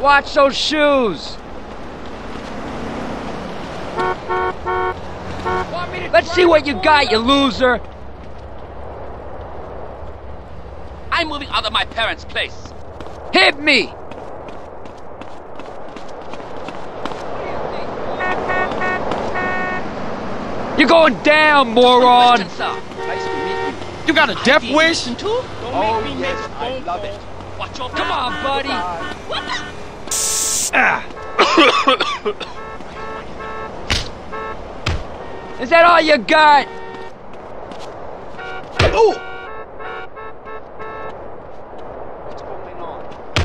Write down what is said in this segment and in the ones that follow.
Watch those shoes. Let's see what you got, you loser. I'm moving out of my parents' place. Hit me! You're going down, moron! You got a death wish? Oh, yes, I love it. Watch your come on, buddy! What the? Is that all you got? Ooh.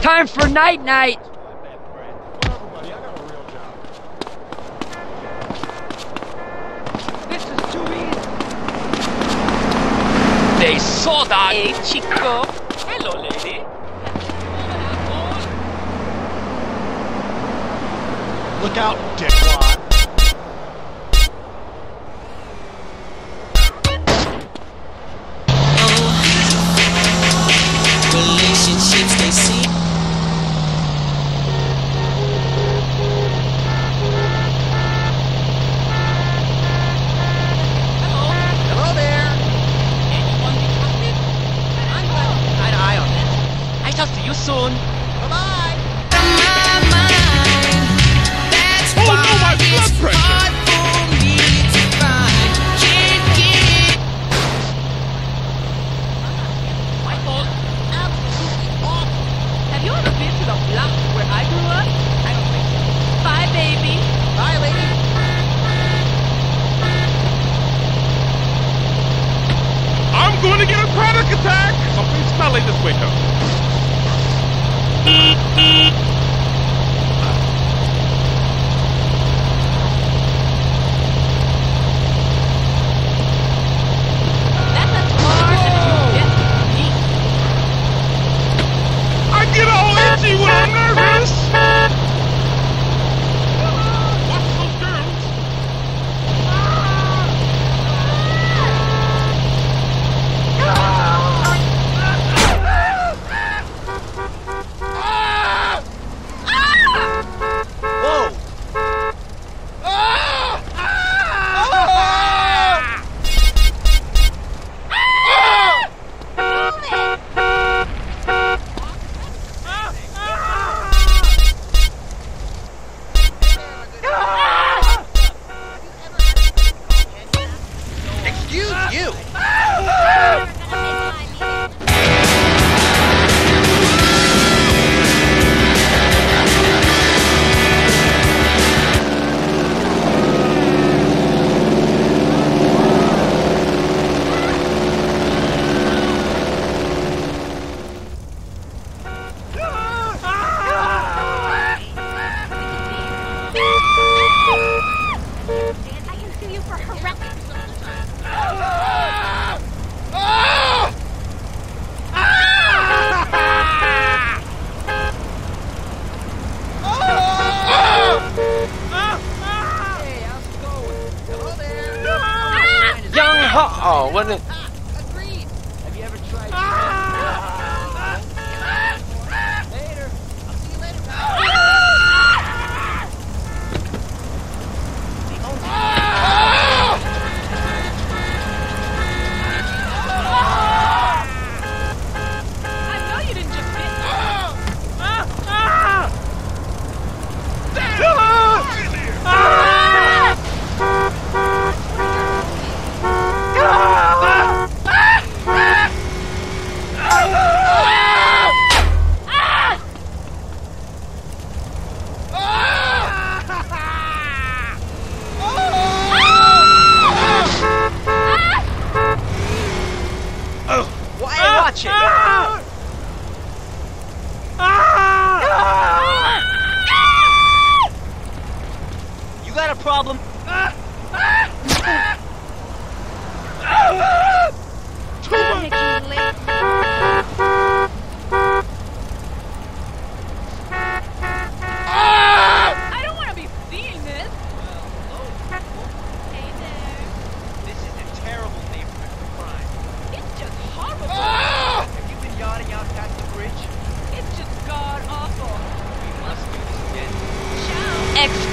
Time for night-night! This is too easy! They saw that! Hey, Chico! Hello, lady! Look out, dickwad!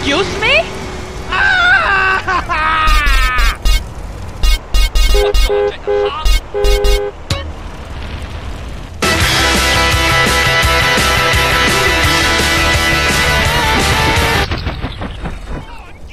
Excuse me? Ah! What's going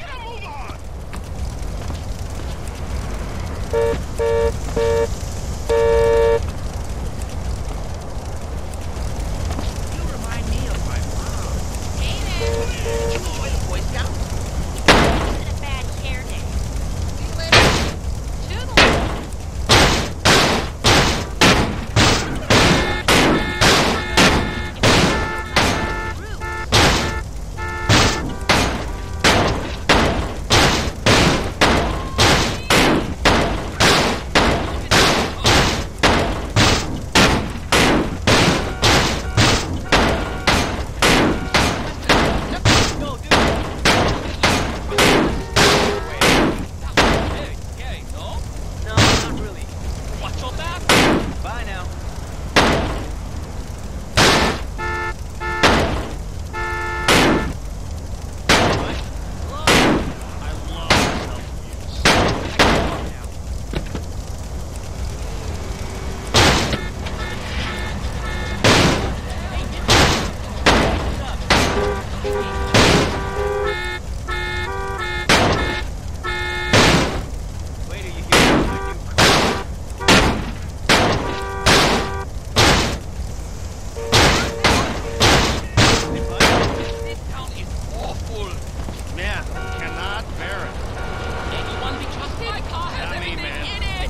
to take a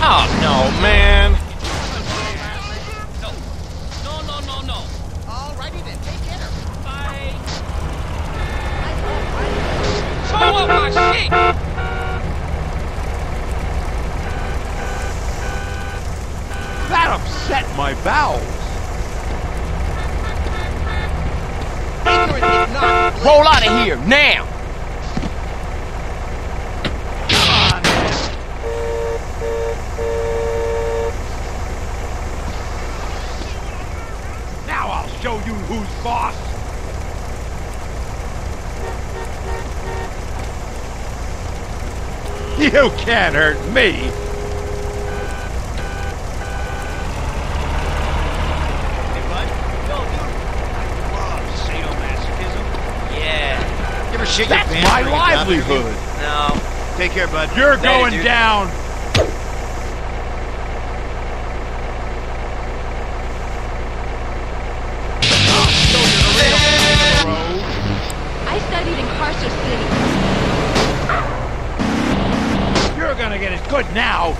hop? Oh no, man! No. Alrighty then, take care. Bye. Show up my shit! That upset my bowels. Roll out of here now! Show you who's boss! You can't hurt me! Hey bud, no dude, I love sadomasochism. Yeah. Give a shit your pants. That's my livelihood! No. Take care, bud. You're going down! You're gonna get it good now!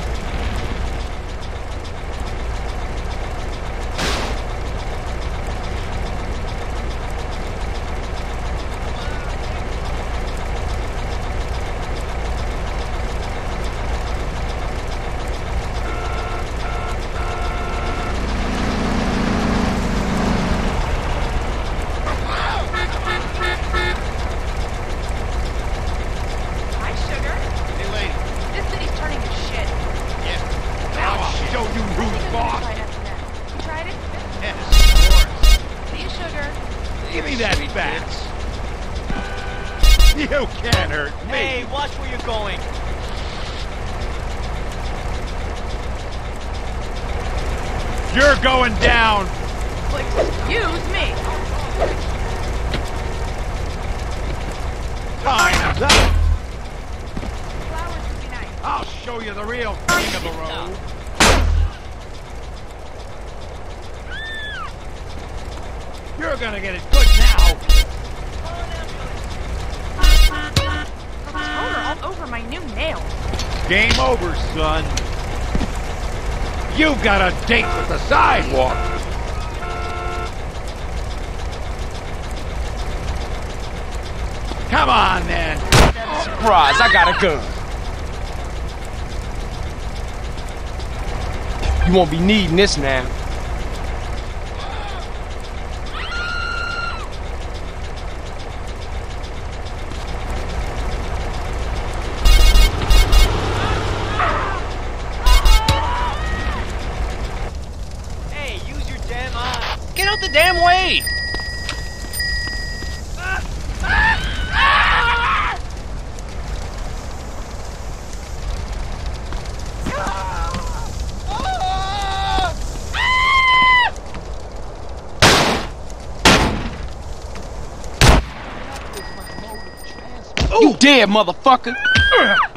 You can't hurt me! Hey, watch where you're going! You're going down! Excuse me! Time's up! Flowers would be nice. I'll show you the real king of the road! You're gonna get it good now! Over my new nails. Game over, son. You've got a date with the sidewalk. Come on, then. Surprise, I got a gun. You won't be needing this now. the damn way! You dead, motherfucker!